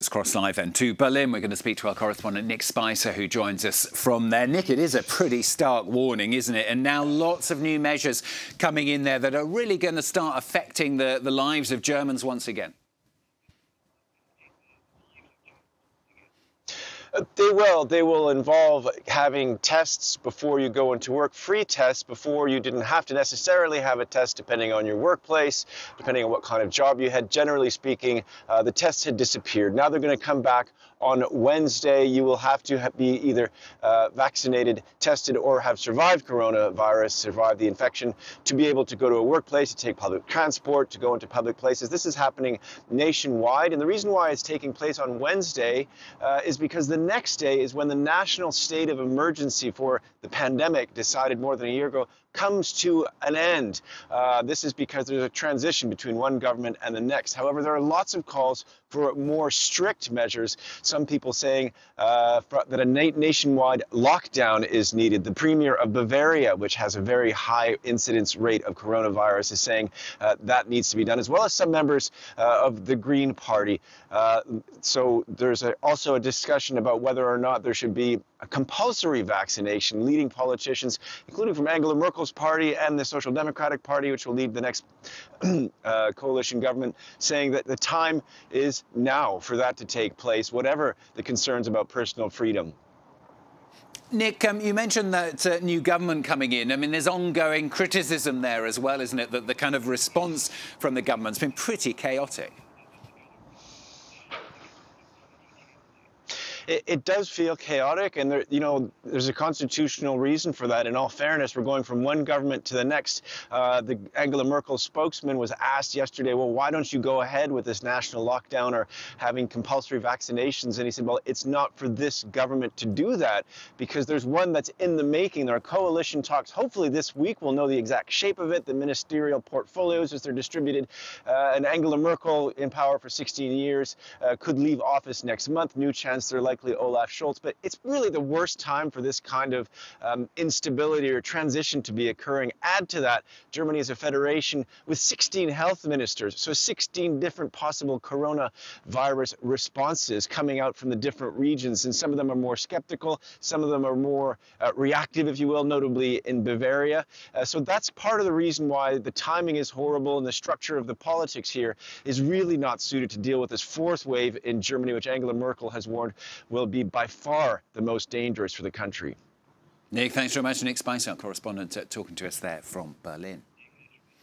Let's cross live then to Berlin. We're going to speak to our correspondent Nick Spicer, who joins us from there. Nick, it is a pretty stark warning, isn't it? And now lots of new measures coming in there that are really going to start affecting the lives of Germans once again. They will involve having tests before you go into work, free tests before you didn't have to necessarily have a test, depending on your workplace, depending on what kind of job you had. Generally speaking, the tests had disappeared. Now they're going to come back on Wednesday. You will have to be either vaccinated, tested, or have survived coronavirus, survived the infection, to be able to go to a workplace, to take public transport, to go into public places. This is happening nationwide, and the reason why it's taking place on Wednesday is because the next day is when the national state of emergency for the pandemic, decided more than a year ago, comes to an end. This is because there's a transition between one government and the next. However, there are lots of calls for more strict measures. Some people saying that a nationwide lockdown is needed. The premier of Bavaria, which has a very high incidence rate of coronavirus, is saying that needs to be done, as well as some members of the Green Party. So there's also a discussion about whether or not there should be a compulsory vaccination. Leading politicians, including from Angela Merkel's party and the Social Democratic Party, which will lead the next coalition government, saying that the time is now for that to take place, whatever the concerns about personal freedom. Nick, you mentioned that new government coming in. I mean, there's ongoing criticism there as well, isn't it, that the kind of response from the government's been pretty chaotic? It does feel chaotic, and there's a constitutional reason for that. In all fairness, we're going from one government to the next. The Angela Merkel spokesman was asked yesterday, well, why don't you go ahead with this national lockdown or having compulsory vaccinations? And he said, well, it's not for this government to do that, because there's one that's in the making. There are coalition talks. Hopefully this week we'll know the exact shape of it, the ministerial portfolios as they're distributed. And Angela Merkel, in power for 16 years, could leave office next month. New chancellor like Olaf Scholz, but it's really the worst time for this kind of instability or transition to be occurring. Add to that, Germany is a federation with 16 health ministers, so 16 different possible coronavirus responses coming out from the different regions, and some of them are more skeptical, some of them are more reactive, if you will, notably in Bavaria. So that's part of the reason why the timing is horrible, and the structure of the politics here is really not suited to deal with this fourth wave in Germany, which Angela Merkel has warned will be by far the most dangerous for the country. Nick, thanks very much. Nick Spicer, correspondent, talking to us there from Berlin.